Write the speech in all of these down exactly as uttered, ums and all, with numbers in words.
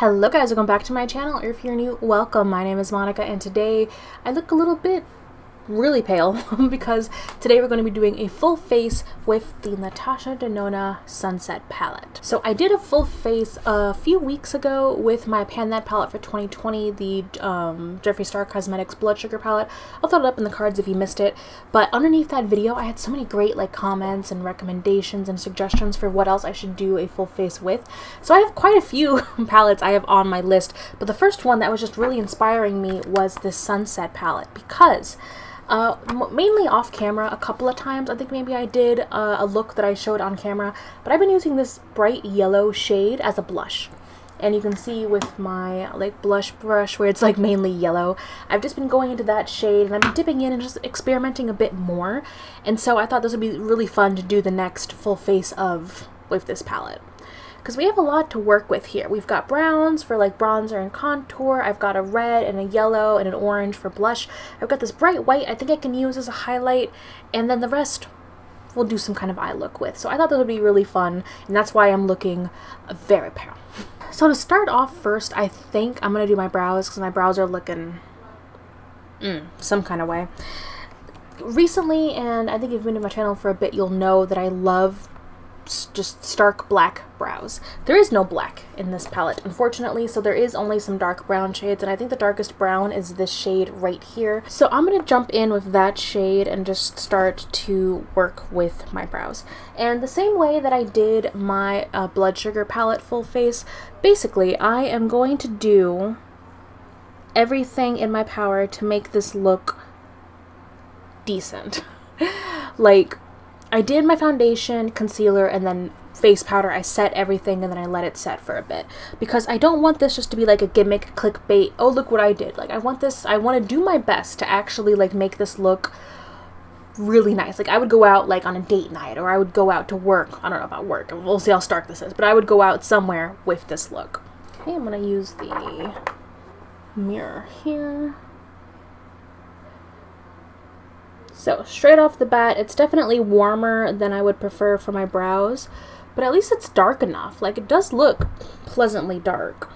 Hello guys, welcome back to my channel, or if you're new, welcome. My name is Monica and today I look a little bit really pale because today we're going to be doing a full face with the Natasha Denona Sunset Palette. So I did a full face a few weeks ago with my Pan That palette for twenty twenty, the um, Jeffree Star Cosmetics Blood Sugar palette. I'll throw it up in the cards if you missed it, but underneath that video I had so many great like comments and recommendations and suggestions for what else I should do a full face with. So I have quite a few palettes I have on my list, but the first one that was just really inspiring me was this Sunset palette because Uh, mainly off camera a couple of times. I think maybe I did uh, a look that I showed on camera, but I've been using this bright yellow shade as a blush. And you can see with my like blush brush where it's like mainly yellow, I've just been going into that shade and I've been dipping in and just experimenting a bit more. And so I thought this would be really fun to do the next full face of with this palette, because we have a lot to work with here. We've got browns for like bronzer and contour. I've got a red and a yellow and an orange for blush. I've got this bright white I think I can use as a highlight, and then the rest we'll do some kind of eye look with. So I thought that would be really fun, and that's why I'm looking very pale. So to start off first, I think I'm going to do my brows because my brows are looking mm, some kind of way. Recently, and I think if you've been to my channel for a bit, you'll know that I love just stark black brows. There is no black in this palette, unfortunately, so there is only some dark brown shades, and I think the darkest brown is this shade right here. So I'm gonna jump in with that shade and just start to work with my brows. And the same way that I did my uh, Blood Sugar palette full face, basically I am going to do everything in my power to make this look decent. Like, I did my foundation, concealer, and then face powder. I set everything and then I let it set for a bit because I don't want this just to be like a gimmick clickbait, oh look what I did. Like, I want this, I want to do my best to actually like make this look really nice. Like, I would go out like on a date night, or I would go out to work. I don't know about work, we'll see how stark this is, but I would go out somewhere with this look. Okay, I'm gonna use the mirror here. So straight off the bat, it's definitely warmer than I would prefer for my brows, but at least it's dark enough. Like, it does look pleasantly dark,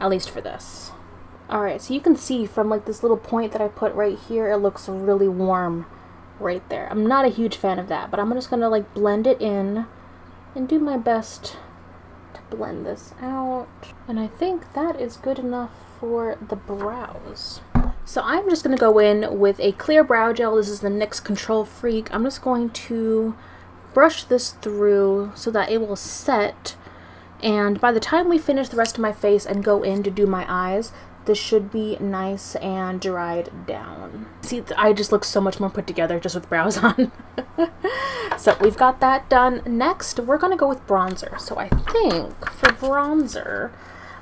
at least for this. Alright, so you can see from like this little point that I put right here, it looks really warm right there. I'm not a huge fan of that, but I'm just gonna like blend it in and do my best to blend this out. And I think that is good enough for the brows. So I'm just going to go in with a clear brow gel. This is the N Y X Control Freak. I'm just going to brush this through so that it will set. And by the time we finish the rest of my face and go in to do my eyes, this should be nice and dried down. See, I just look so much more put together just with brows on. So we've got that done. Next, we're going to go with bronzer. So I think for bronzer,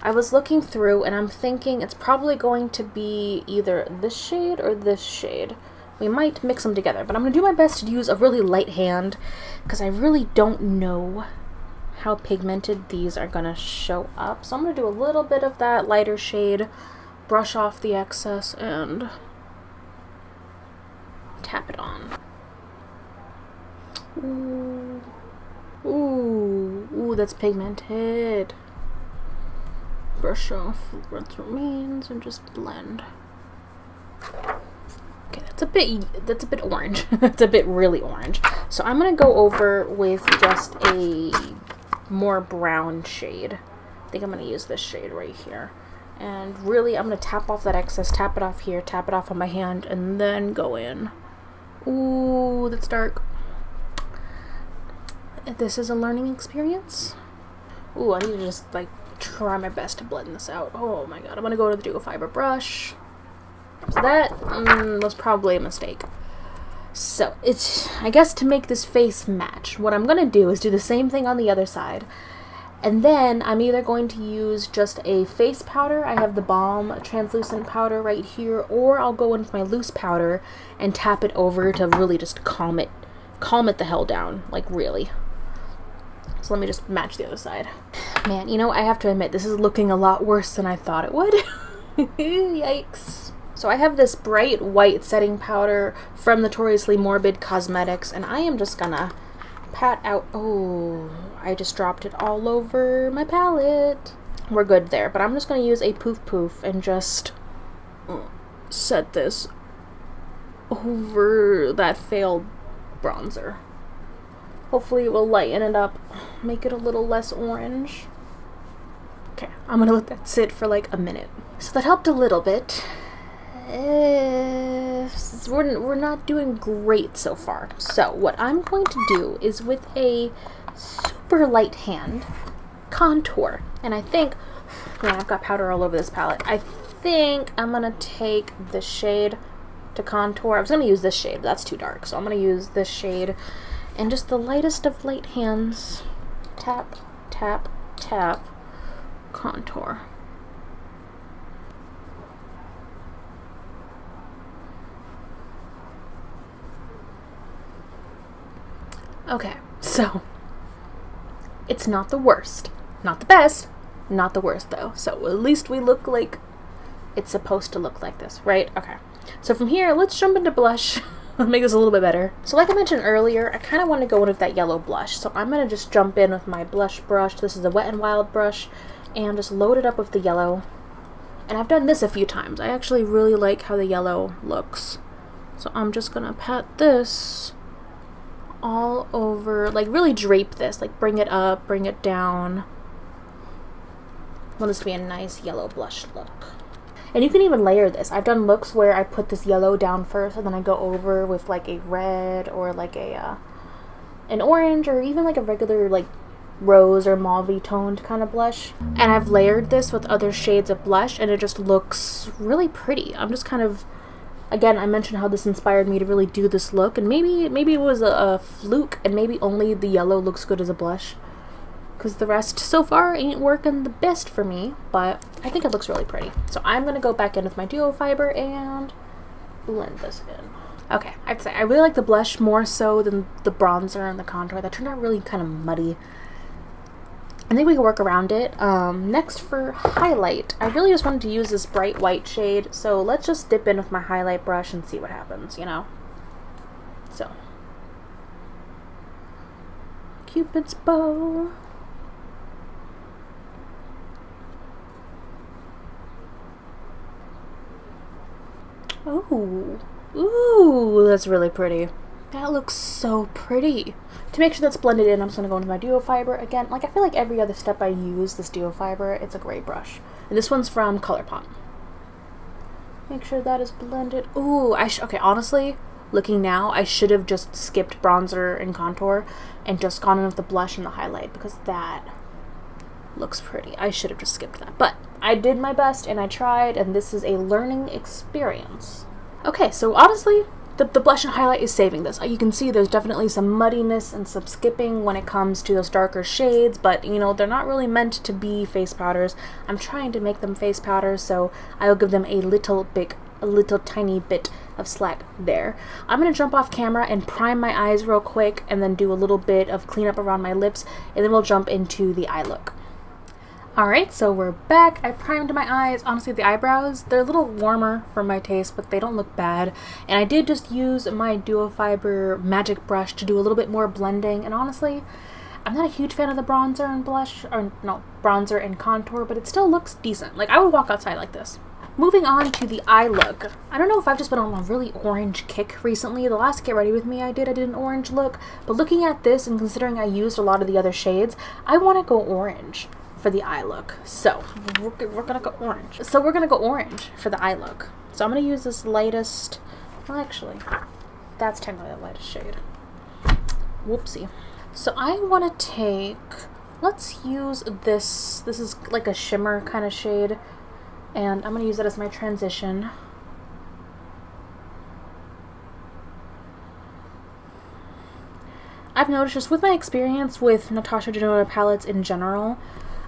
I was looking through and I'm thinking it's probably going to be either this shade or this shade. We might mix them together, but I'm going to do my best to use a really light hand because I really don't know how pigmented these are going to show up. So I'm going to do a little bit of that lighter shade, brush off the excess, and tap it on. Ooh, ooh, ooh, that's pigmented. Brush off what remains and just blend. Okay, that's a bit that's a bit orange. That's a bit really orange. So I'm gonna go over with just a more brown shade. I think I'm gonna use this shade right here. And really, I'm gonna tap off that excess, tap it off here, tap it off on my hand, and then go in. Ooh, that's dark. This is a learning experience. Ooh, I need to just like try my best to blend this out. Oh my god, I'm gonna go to the duo fiber brush. So that mm, was probably a mistake. So it's, I guess to make this face match, what I'm gonna do is do the same thing on the other side, and then I'm either going to use just a face powder, I have the balm translucent powder right here, or I'll go in with my loose powder and tap it over to really just calm it, calm it the hell down, like really. So let me just match the other side. Man, you know, I have to admit, this is looking a lot worse than I thought it would. Yikes. So I have this bright white setting powder from Notoriously Morbid Cosmetics, and I am just gonna pat out, oh, I just dropped it all over my palette. we're good there. But I'm just going to use a poof poof and just set this over that failed bronzer. Hopefully it will lighten it up, make it a little less orange. Okay, I'm going to let that sit for like a minute. So that helped a little bit. Uh, we're, we're not doing great so far. So what I'm going to do is with a super light hand, contour. And I think, man, I've got powder all over this palette. I think I'm going to take the shade to contour. I was going to use this shade, but that's too dark. So I'm going to use this shade. And just the lightest of light hands, tap, tap, tap, contour. Okay, so it's not the worst, not the best, not the worst though. So at least we look like it's supposed to look like this, right? Okay, so from here, let's jump into blush. Make this a little bit better. So like I mentioned earlier, I kind of want to go in with that yellow blush. So I'm going to just jump in with my blush brush. This is the Wet n Wild brush, and just load it up with the yellow. And I've done this a few times. I actually really like how the yellow looks. So I'm just going to pat this all over, like really drape this, like bring it up, bring it down. I want this to be a nice yellow blush look. And you can even layer this. I've done looks where I put this yellow down first and then I go over with like a red or like a uh, an orange, or even like a regular like rose or mauve toned kind of blush. And I've layered this with other shades of blush and it just looks really pretty. I'm just kind of, again, I mentioned how this inspired me to really do this look, and maybe maybe it was a, a fluke and maybe only the yellow looks good as a blush, because the rest so far ain't working the best for me, but I think it looks really pretty. So I'm gonna go back in with my duo fiber and blend this in. Okay, I'd say I really like the blush more so than the bronzer and the contour. That turned out really kind of muddy. I think we can work around it. Um, next for highlight, I really just wanted to use this bright white shade, so let's just dip in with my highlight brush and see what happens, you know? So. Cupid's bow. Ooh, ooh, that's really pretty. That looks so pretty. To make sure that's blended in, I'm just gonna go into my duo fiber again. Like I feel like every other step I use this duo fiber, it's a gray brush. And this one's from ColourPop. Make sure that is blended. Ooh, I sh okay, honestly, looking now, I should have just skipped bronzer and contour and just gone in with the blush and the highlight, because that looks pretty. I should have just skipped that, but I did my best and I tried, and this is a learning experience. Okay, so honestly, the, the blush and highlight is saving this. You can see there's definitely some muddiness and some skipping when it comes to those darker shades, but you know, they're not really meant to be face powders. I'm trying to make them face powders, so I'll give them a little bit, a little tiny bit of slack there. I'm gonna jump off camera and prime my eyes real quick, and then do a little bit of cleanup around my lips, and then we'll jump into the eye look. Alright, so we're back. I primed my eyes. Honestly, the eyebrows, they're a little warmer for my taste, but they don't look bad. And I did just use my Duo Fiber Magic Brush to do a little bit more blending. And honestly, I'm not a huge fan of the bronzer and blush, or no, bronzer and contour, but it still looks decent. Like, I would walk outside like this. Moving on to the eye look. I don't know if I've just been on a really orange kick recently. The last Get Ready With Me I did, I did an orange look. But looking at this and considering I used a lot of the other shades, I want to go orange for the eye look. So we're, we're gonna go orange. So we're gonna go orange for the eye look. So I'm gonna use this lightest, well actually, that's technically the lightest shade. Whoopsie. So I wanna take, let's use this, this is like a shimmer kind of shade, and I'm gonna use that as my transition. I've noticed just with my experience with Natasha Denona palettes in general,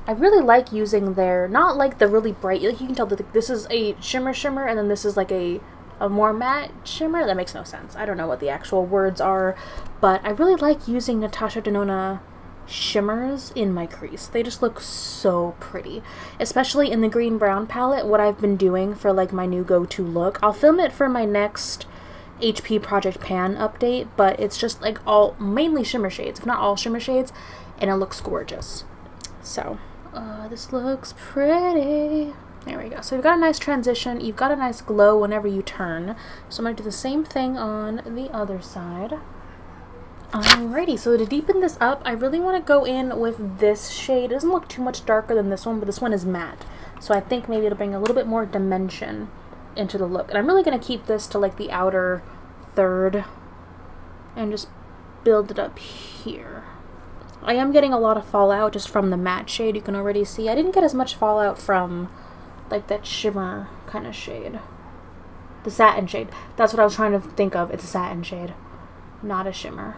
I really like using their, not like the really bright, like you can tell that this is a shimmer shimmer and then this is like a, a more matte shimmer. That makes no sense. I don't know what the actual words are, but I really like using Natasha Denona shimmers in my crease. They just look so pretty, especially in the green brown palette. What I've been doing for like my new go-to look, I'll film it for my next H P Project Pan update, but it's just like all, mainly shimmer shades, if not all shimmer shades, and it looks gorgeous. So Uh, this looks pretty. There we go. So you've got a nice transition. You've got a nice glow whenever you turn. So I'm going to do the same thing on the other side. Alrighty, so to deepen this up, I really want to go in with this shade. It doesn't look too much darker than this one, but this one is matte. So I think maybe it'll bring a little bit more dimension into the look. And I'm really going to keep this to like the outer third and just build it up here. I am getting a lot of fallout just from the matte shade. You can already see. I didn't get as much fallout from like that shimmer kind of shade. The satin shade. That's what I was trying to think of. It's a satin shade, not a shimmer.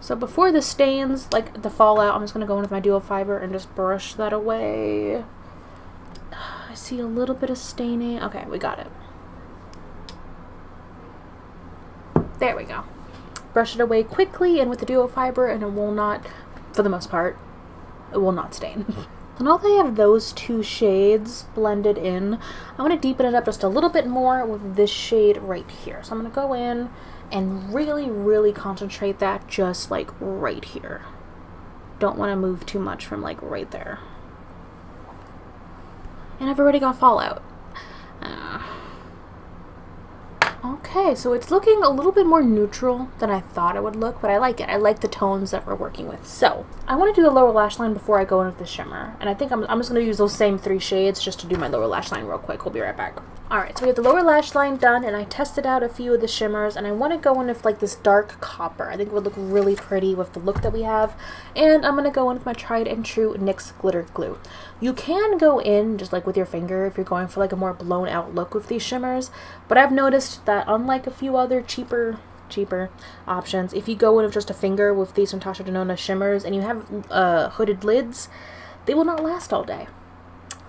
So before the stains, like the fallout, I'm just going to go in with my duo fiber and just brush that away. I see a little bit of staining. Okay, we got it. There we go. Brush it away quickly and with the duo fiber, and it will not, for the most part, it will not stain. So now that I have those two shades blended in, I want to deepen it up just a little bit more with this shade right here. So I'm going to go in and really, really concentrate that just like right here. Don't want to move too much from like right there. And I've already got fallout. Uh, okay, so it's looking a little bit more neutral than I thought it would look, but I like it. I like the tones that we're working with. So I want to do the lower lash line before I go in with the shimmer. And I think I'm, I'm just going to use those same three shades just to do my lower lash line real quick. We'll be right back. Alright, so we have the lower lash line done, and I tested out a few of the shimmers, and I want to go in with like this dark copper. I think it would look really pretty with the look that we have. And I'm going to go in with my tried and true NYX Glitter Glue. You can go in just like with your finger if you're going for like a more blown out look with these shimmers, but I've noticed that unlike a few other cheaper cheaper options, if you go in with just a finger with these Natasha Denona shimmers and you have uh, hooded lids, they will not last all day.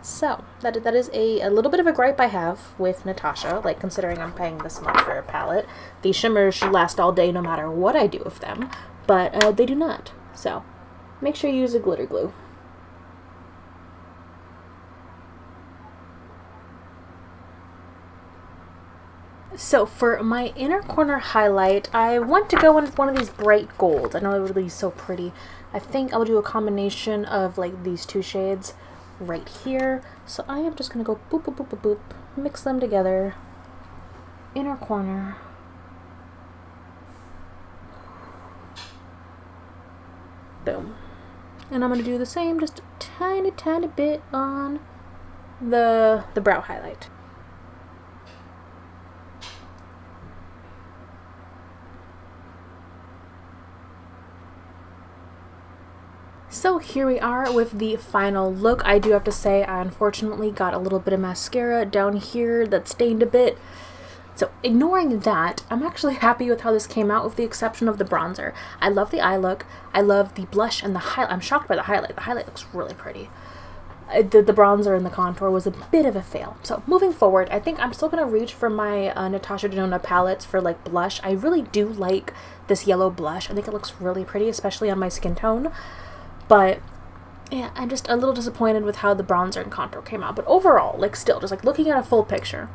So, that, that is a, a little bit of a gripe I have with Natasha, like considering I'm paying this much for a palette. These shimmers should last all day no matter what I do with them, but uh, they do not. So, make sure you use a glitter glue. So for my inner corner highlight, I want to go in with one of these bright golds. I know it would be so pretty. I think I'll do a combination of like these two shades right here. So I am just gonna go boop boop boop boop boop, mix them together, inner corner. Boom. And I'm gonna do the same, just a tiny tiny bit on the the brow highlight. So here we are with the final look. I do have to say I unfortunately got a little bit of mascara down here that stained a bit. So ignoring that, I'm actually happy with how this came out with the exception of the bronzer. I love the eye look. I love the blush and the highlight. I'm shocked by the highlight. The highlight looks really pretty. The, the bronzer and the contour was a bit of a fail. So moving forward, I think I'm still going to reach for my uh, Natasha Denona palettes for like blush. I really do like this yellow blush. I think it looks really pretty, especially on my skin tone. But yeah, I'm just a little disappointed with how the bronzer and contour came out. But overall, like still, just like looking at a full picture,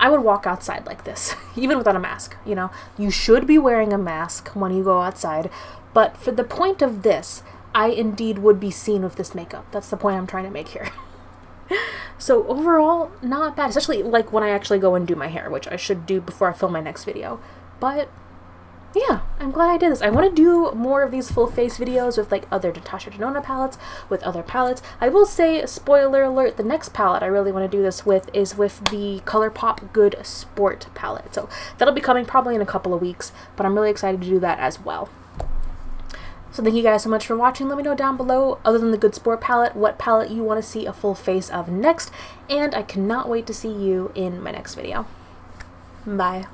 I would walk outside like this, even without a mask, you know? You should be wearing a mask when you go outside. But for the point of this, I indeed would be seen with this makeup. That's the point I'm trying to make here. So overall, not bad, especially like when I actually go and do my hair, which I should do before I film my next video. But yeah, I'm glad I did this. I want to do more of these full face videos with like other Natasha Denona palettes, with other palettes. I will say, spoiler alert, the next palette I really want to do this with is with the ColourPop Good Sport palette. So that'll be coming probably in a couple of weeks, but I'm really excited to do that as well. So thank you guys so much for watching. Let me know down below, other than the Good Sport palette, what palette you want to see a full face of next, and I cannot wait to see you in my next video. Bye.